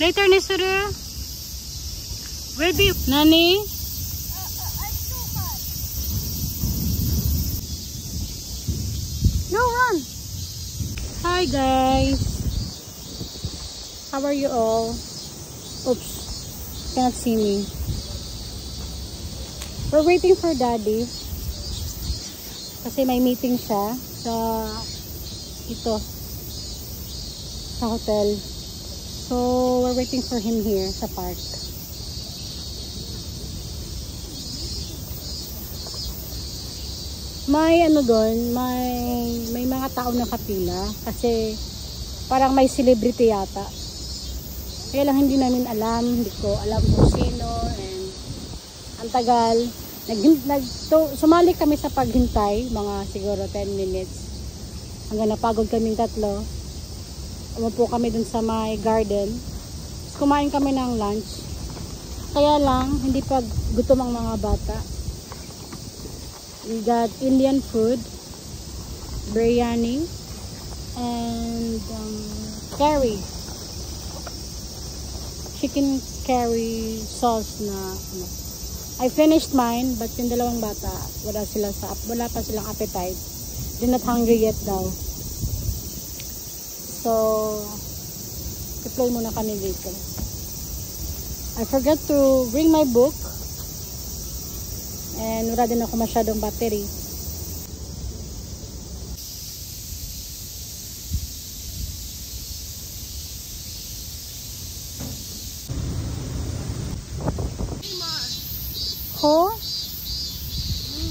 Later ni suru. Where be Nani? It's too hot. No, run. Hi guys. How are you all? Oops. Can't see me. We're waiting for Daddy. Kasi may meeting siya sa ito sa hotel. So we're waiting for him here sa park. May ano doon, may mga tao na kapila kasi parang may celebrity yata. Kaya lang hindi namin alam, hindi ko alam kung sino and ang tagal. Sumali kami sa paghintay, mga siguro 10 minutes. Hanggang napagod kaming tatlo. Umupo kami dun sa my garden. Kumain kami ng lunch. Kaya lang, hindi pa gutom ang mga bata. We got Indian food, biryani, and curry. Chicken curry sauce na ano. I finished mine, but yung dalawang bata, wala pa silang appetite. They're not hungry yet daw. So, i-play muna kami dito. I forgot to bring my book. And wala din ako masyadong battery. Who?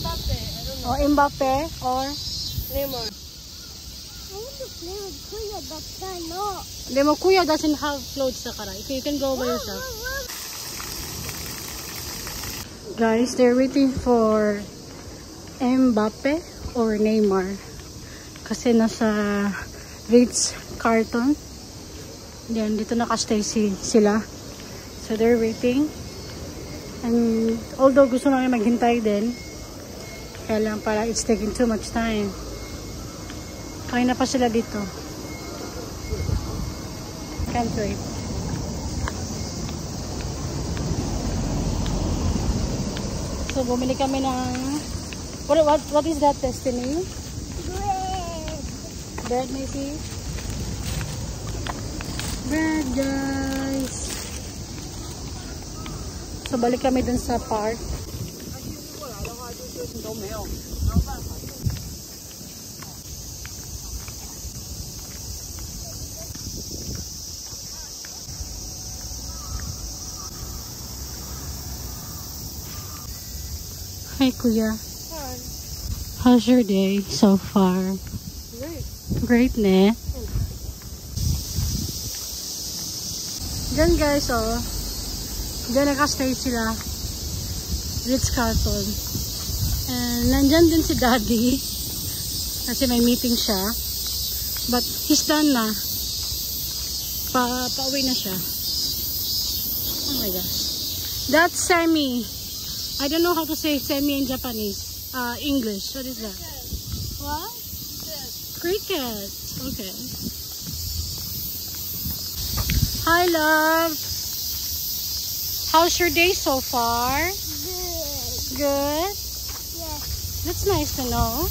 Mbappe, I don't know. Or Mbappe or Neymar. I want to play with Kuya, but I know. Demo Kuya doesn't have clothes, Sakara. Okay, you can go by yourself. Guys, they're waiting for Mbappe or Neymar. Kasi nasa Ritz Carlton. Then dito nakastay sila. So they're waiting. And although gusto namin maghintay din, kaya lang para it's taking too much time. Kaya na pa sila dito. Can't wait. So bumili kami ng what is that, Destiny? Bread. Bread, Macy? Bread, guys. So, balik kami dun sa park. Hi, Kuya. Hi. How's your day so far? Great. Great, ne? Diyan, guys, oh. Diyan nakastay sila, Ritz Carlton. And nandyan din si Daddy kasi may meeting siya, but he's done na. Pauwi na siya. Oh my gosh, that's Sammy. I don't know how to say Sammy in Japanese. English, what is that? Cricket. What? Cricket. Okay. Hi, love. How's your day so far? Good. Good? Yeah. That's nice to know.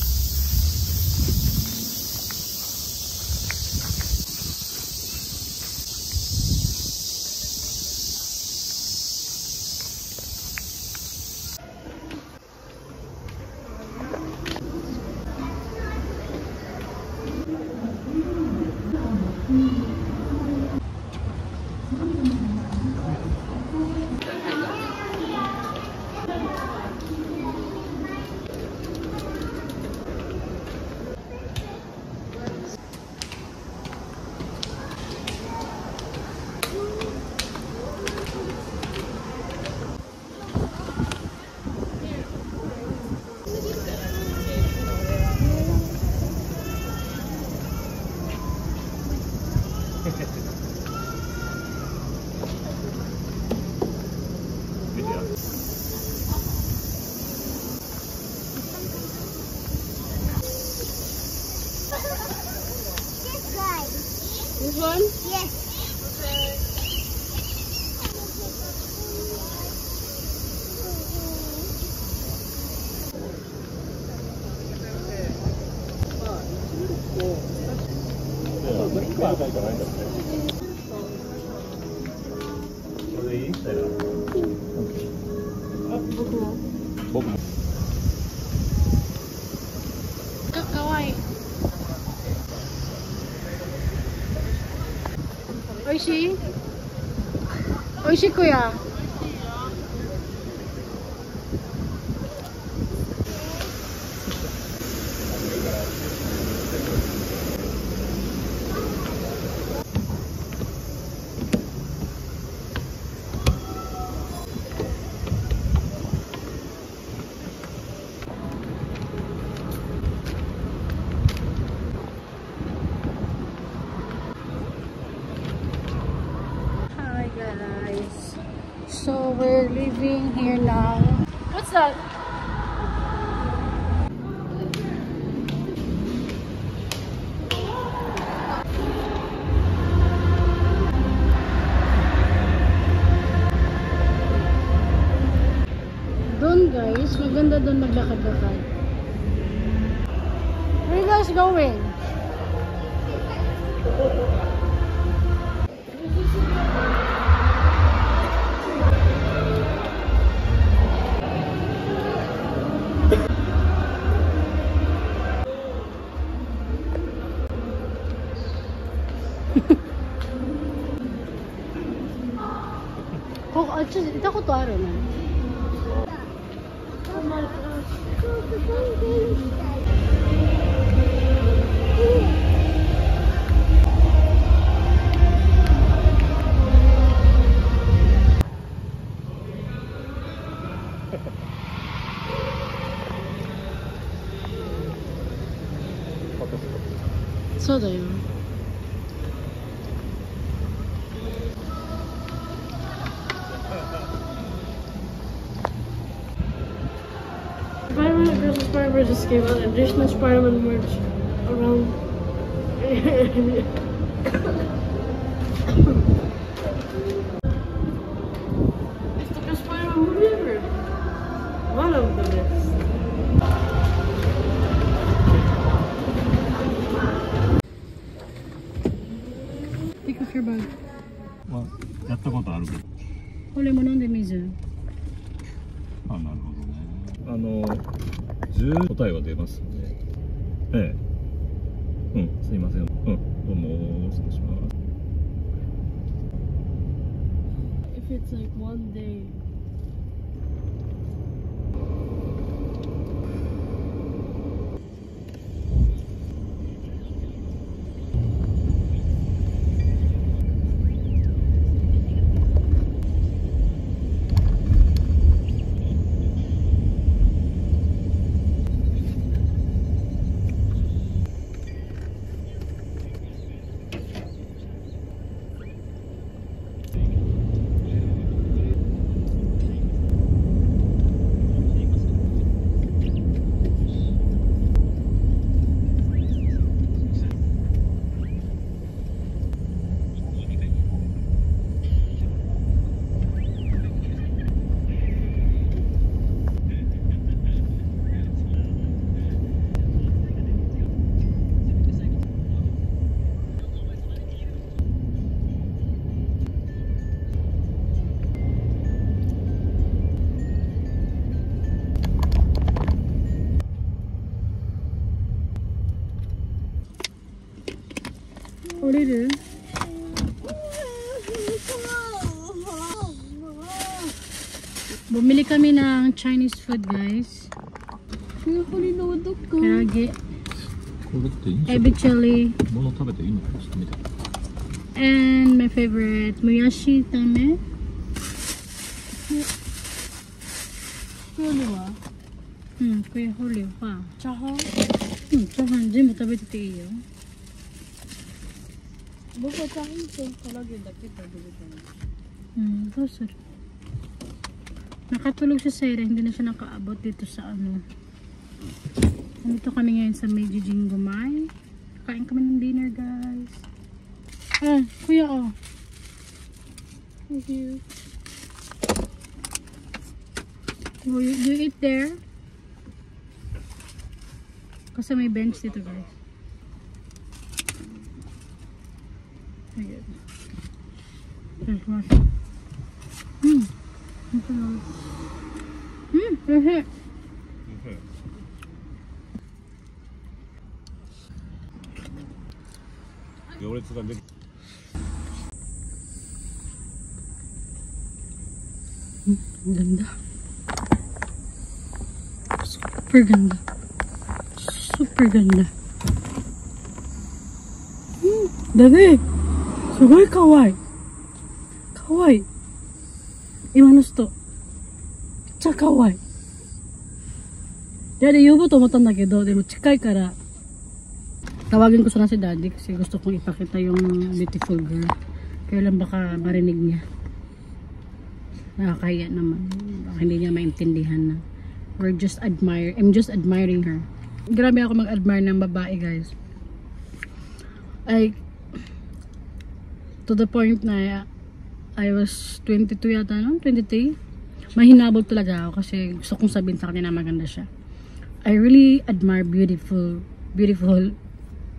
いかないんだって。これでいい？したいな。僕もかわいい。おいしい？おいしくや。So we're leaving here now. What's that? Doon guys, maganda doon maglakad-lakad. Where are you guys going?あっち行ったことあるね。そうだよ。Spider-Man just gave out additional Spider-Man merch around. It's the best Spider-Man movie ever. One of the best. Take off your bag. Well, I've done it before. Hold on to water. Ah, なるほどね。答えは出ますんで。ええ。うん、すいません。うん、どうも失礼します。If it's like one day. 降りる？Bumili kami ng Chinese food, guys. Karage, ebi chili, and my favorite, moyashi tame. Chahan,全部食べてていいよ。僕はチャーハンとコラーゲンだけ食べるから。うん、どうする？Nakatulog siya sa area, hindi na siya nakaabot dito sa ano. Nandito kami ngayon sa Major Jingle Mai. Kain kami ng dinner, guys. Ah, kuya oh. Thank you. Do you eat there? Kasi may bench dito, guys. 失礼します。うん、美味しい。行列が出る。Ganda. Super ganda. Super ganda.だね。すごいかわいい。かわいい。今の人。めっちゃかわいい。Jadi yun po to matan na gado. Demo chikay kara. Tawagin ko sana si Daddy kasi gusto kong ipakita yung beautiful girl. Kailan baka marinig niya. Nakakaya naman. Baka hindi niya maintindihan na. I'm just admiring her. Grabe ako mag-admire ng babae, guys. To the point na I was 22 yata, no? 23? Mahinabog talaga ako kasi gusto kong sabihin sa kanya na maganda siya. I really admire beautiful,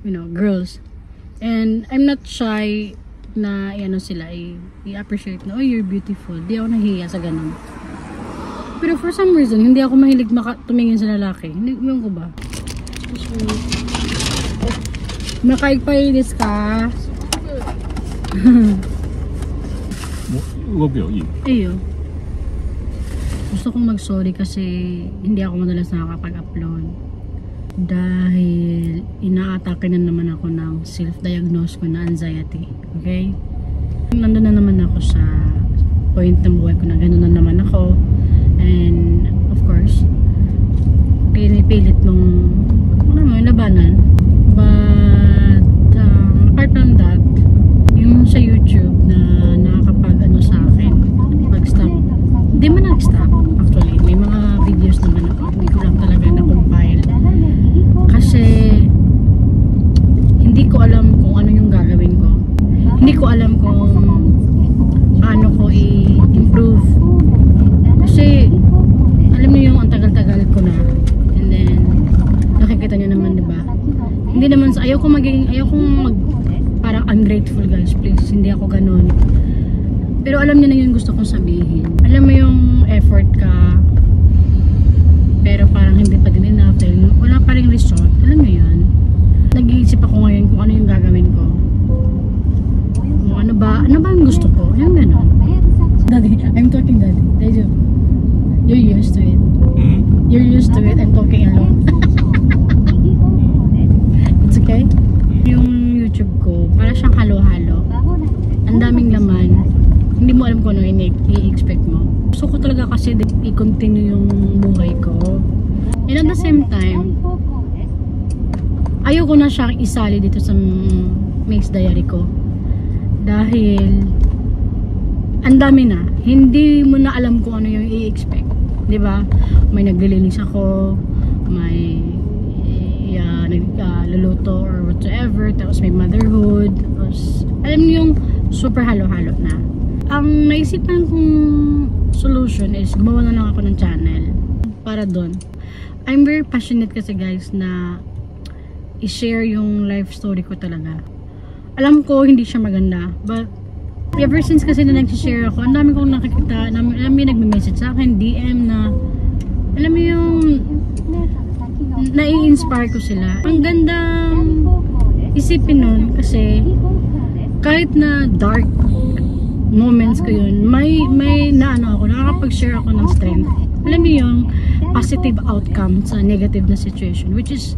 you know, girls. And I'm not shy na ano sila i-appreciate na, oh, you're beautiful. Di ako nahihiya sa ganun. Pero for some reason, hindi ako mahilig tumingin sa lalaki. Hindi, yun ko ba? Makaipainis ka. Iyo. Gusto kong mag-sorry kasi hindi ako madalas nakakapag-upload. Dahil inaatake na naman ako ng self-diagnose ko na anxiety. Okay? Nandun na naman ako sa point ng buhay ko na gano'n na naman ako. And of course, pinipilit mong labanan. But apart from that, yung sa YouTube na nakakapag-ano sa akin, pag-stop. Hindi man nag-stop actually. May mga videos naman ako. Hindi ko lang talaga na-compile. Kasi hindi ko alam kung ano yung gagawin ko. Hindi ko alam kung paano ko i-improve. Kasi alam niyo yung ang tagal-tagal ko na. And then nakikita niyo naman, 'di ba? Hindi naman ayaw kong mag parang ungrateful, guys. Please, hindi ako ganoon. Pero alam niyo na yung gusto kong sabihin. Alam mo yung effort ka pero parang hindi pa din enough dahil wala pa ring result. Alam mo yun? Nag-iisip ako ngayon kung ano yung gagawin ko. Kung ano ba ang gusto ko? Yung gano'n. Daddy, I'm talking, Daddy. Daddy, you're used to it. You're used to it. I'm talking alone. It's okay? Yung YouTube ko, para siyang halo-halo. Ang daming laman. Hindi mo alam kung ano i-expect mo. Gusto ko talaga kasi i-continue yung buhay ko. And at the same time, ayoko na siyang isali dito sa Mix Diary ko. Dahil, ang dami na. Hindi mo na alam kung ano yung i-expect. Diba? May naglilinis ako, may nagluluto or whatsoever, tapos may motherhood, tapos, alam niyo yung super halo-halo na. Ang naisipan kong solution is gumawa na lang ako ng channel para doon. I'm very passionate kasi, guys, na i-share yung life story ko talaga. Alam ko hindi siya maganda, but ever since kasi na nag-share ako, ang dami kong nakikita, dami nagme-message sa akin, DM na, alam mo yung nai-inspire ko sila. Ang gandang isipin nun kasi kahit na dark moments ko yun, may naano ako, nakakapag-share ako ng strength. Alam mo yung positive outcome sa negative na situation, which is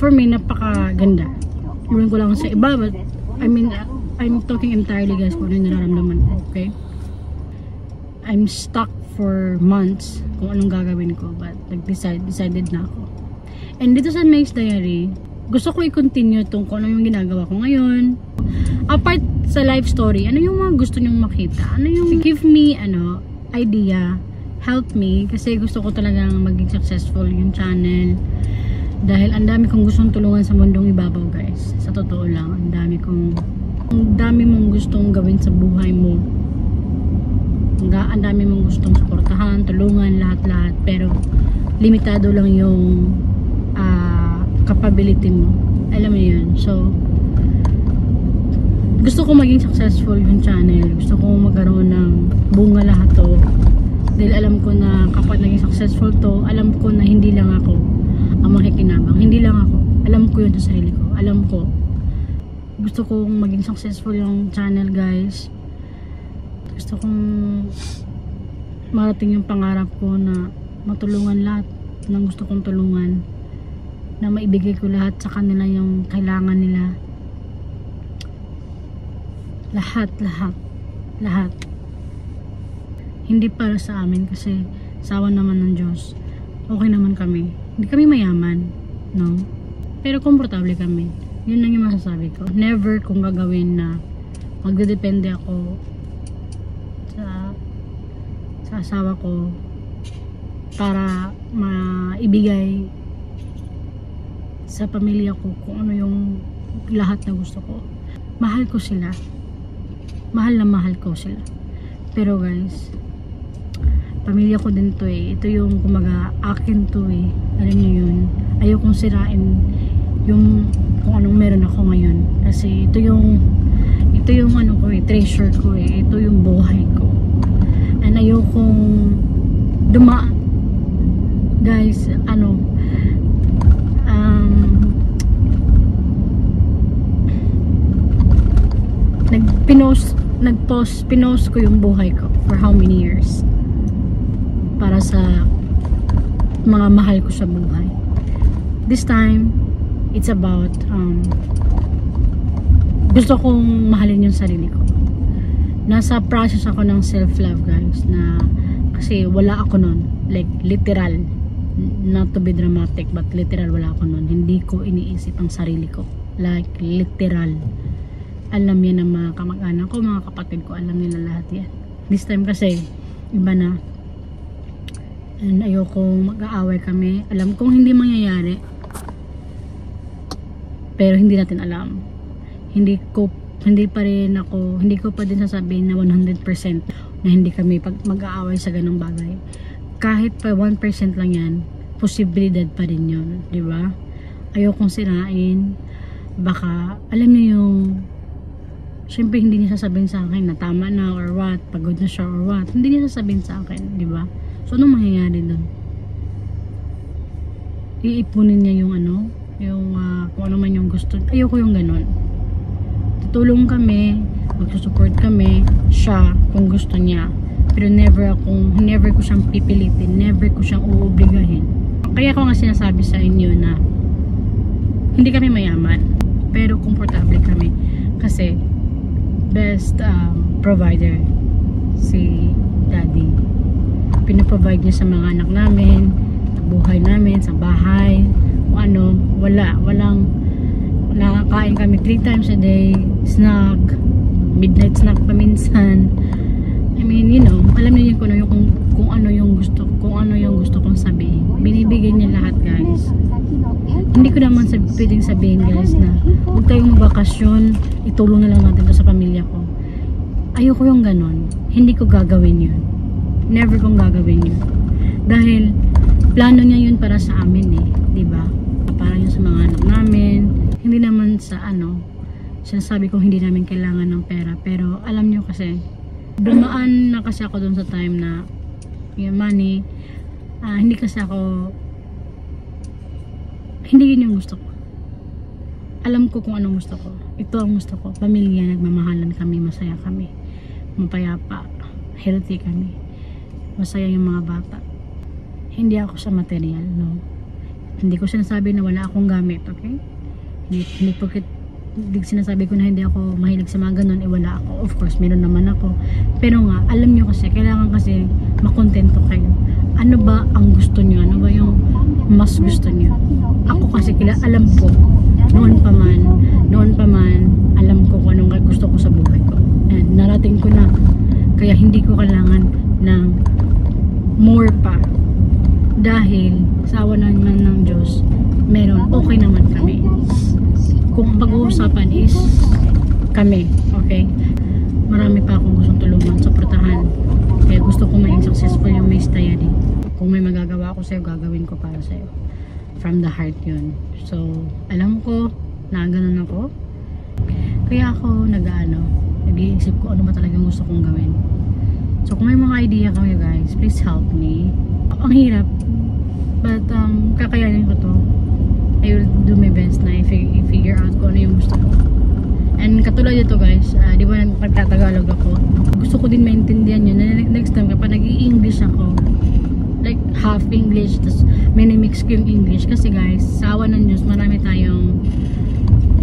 for me napakaganda. Iwan ko lang sa iba, but I mean, I'm talking entirely, guys, kung ano yung nararamdaman ko, okay? I'm stuck for months kung anong gagawin ko, but decided na ako. And dito sa May's Diary, gusto ko i-continue itong kung ano yung ginagawa ko ngayon. Apart sa life story, ano yung mga gusto nyong makita? Ano yung give me, idea, help me, kasi gusto ko talagang maging successful yung channel. Dahil ang dami kong gustong tulungan sa mundong ibabaw, guys. Sa totoo lang, ang dami mong gustong gawin sa buhay mo. Ang dami mong gustong suportahan, tulungan, lahat-lahat. Pero, limitado lang yung capability mo. Alam mo yun. So, gusto ko maging successful yung channel, gusto Dahil alam ko na kapag naging successful to, alam ko na hindi lang ako ang makikinabang. Hindi lang ako. Alam ko yun sa sarili ko. Alam ko. Gusto kong maging successful yung channel, guys. Gusto kong marating yung pangarap ko na matulungan lahat ng gusto kong tulungan. Na maibigay ko lahat sa kanila yung kailangan nila. Lahat. Hindi para sa amin kasi sawa naman ng Diyos. Okay naman kami. Hindi kami mayaman, no? Pero komportable kami. Yun lang yung masasabi ko. Never kung gagawin na magdedepende ako sa asawa ko para maibigay sa pamilya ko kung ano yung lahat na gusto ko. Mahal ko sila. Mahal na mahal ko sila. Pero guys, pamilya ko din to eh. Ito yung kumaga akin to eh. Alam niyo yun. Ayokong sirain yung kung anong meron ako ngayon. Kasi ito yung ano ko eh, treasure ko eh. Ito yung buhay ko. And ayokong dumaan. Guys, ano, pinost ko yung buhay ko for how many years para sa mga mahal ko sa buhay. This time it's about gusto kong mahalin yung sarili ko. Nasa process ako ng self-love, guys, na kasi wala ako nun, like literal, not to be dramatic but literal, wala ako nun. Hindi ko iniisip ang sarili ko, like literal. Alam yan ng mga kamag-anak ko, mga kapatid ko, alam nila lahat yan. This time kasi, iba na. And ayokong mag-aaway kami. Alam kong hindi mangyayari. Pero hindi natin alam. Hindi ko pa din sasabihin na 100% na hindi kami mag-aaway sa ganong bagay. Kahit pa 1% lang yan, posibilidad pa rin yun, di ba? Ayokong sirain. Baka, alam niyo yung syempre hindi niya sasabihin sa akin na tama na or what, pagod na siya or what. Hindi niya sasabihin sa akin, di ba? So anong mangyayari doon? Iipunin niya yung ano, yung kung ano man yung gusto. Ayoko yung ganun. Tutulong kami, magsusupport kami, siya kung gusto niya. Pero never ko siyang pipilitin, never ko siyang uubligahin. Kaya ko nga sinasabi sa inyo na hindi kami mayaman, pero komportable kami. Kasi best provider si Daddy. Pinaprovide niya sa mga anak namin, sa buhay namin, sa bahay, o ano, walang nakakain kami 3 times a day, snack, midnight snack paminsan. I mean, you know, alam niyo kung ano yung gusto, kung ano yung gusto kong sabihin. Binibigyan niya lahat, guys. Hindi ko naman pwedeng sabihin, guys, na huwag tayong magbakasyon, itulong na lang natin to sa pamilya ko. Ayoko yung ganon. Hindi ko gagawin yun. Never kong gagawin yun. Dahil plano niya yun para sa amin eh, diba? Para yun sa mga anak namin. Hindi naman sa ano, sinasabi kong hindi namin kailangan ng pera. Pero alam niyo kasi, dumaan na kasi ako dun sa time na yung money, hindi kasi ako, hindi yun yung gusto ko. Alam ko kung anong gusto ko. Ito ang gusto ko. Pamilya, nagmamahalan kami, masaya kami, mapayapa, healthy kami, masaya yung mga bata. Hindi ako sa material, no? Hindi ko sinasabi na wala akong gamit, okay? Hindi porket sinasabi ko na hindi ako mahilig sa mga ganun, eh wala ako. Of course, meron naman ako. Pero nga, alam nyo kasi, kailangan kasi makontento kayo. Ano ba ang gusto nyo? Ano ba yung mas gusto nyo? Ako kasi alam ko, noon pa man, alam ko kung anong gusto ko sa buhay ko. And narating ko na, kaya hindi ko kailangan ng more pa. Dahil, sa awa naman ng Diyos, meron, okay naman kami. Kung pag-uusapan is, kami, okay? Marami pa akong gustong tulungan, suportahan. Kaya gusto ko maging successful yung may stay din. Kung may magagawa ako sa'yo, gagawin ko para sa'yo. From the heart yun. So, alam ko na ganun ako. Kaya ako nag-iisip ko ano ba talagang gusto kong gawin. So kung may mga idea kayo guys, please help me. Ang hirap, but kakayanin ko to. I will do my best na i-figure out ko ano yung gusto ko. And katulad ito guys, di ba nagtatagalog ako, gusto ko din maintindihan yun na next time kapag nag-i-English ako, like half English tapos may na-mix ko yung English, kasi guys sa awa ng news marami tayong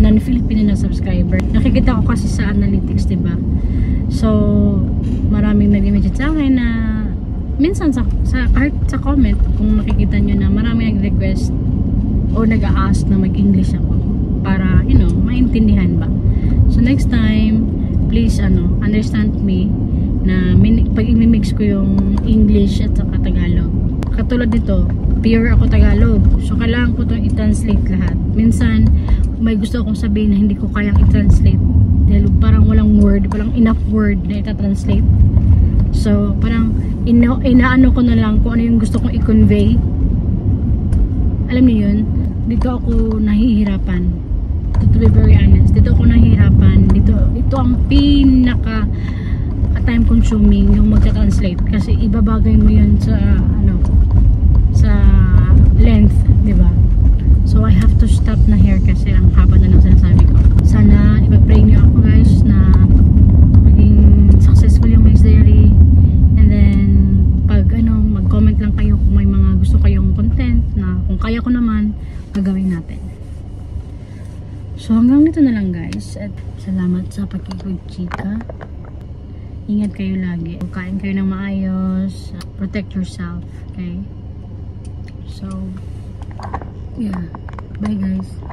non-Filipino na subscriber. Nakikita ko kasi sa analytics, diba? So maraming nag-image sa akin na minsan sa comment, kung nakikita nyo na maraming nag-request o nag-a-ask na mag-English ako para, you know, maintindihan ba. So next time, please understand me na pag imimix ko yung English at saka Tagalog. Katulad nito, pure ako Tagalog. So kailangan ko itong i-translate lahat. Minsan, may gusto akong sabihin na hindi ko kayang i-translate dahil parang walang word, walang enough word na i-translate. So parang inaano ko na lang kung ano yung gusto kong i-convey. Alam niyo yun? Dito ako nahihirapan. To be very honest, dito ako nahihirapan. Dito ang pinaka time consuming yung magta-translate, kasi ibabagay mo yun sa sa length, di ba? So I have to stop na here kasi ang haba na ng sinasabi ko. Sana ipag-pray niyo ako guys na maging successful yung May's Diary, and then pag mag-comment lang kayo kung may mga gusto kayong content na kung kaya ko naman gagawin natin. So hanggang dito na lang guys, at salamat sa pakikipagchika. Ingat kayo lagi. Kain kayo ng maayos. Protect yourself. Okay? So, yeah. Bye guys.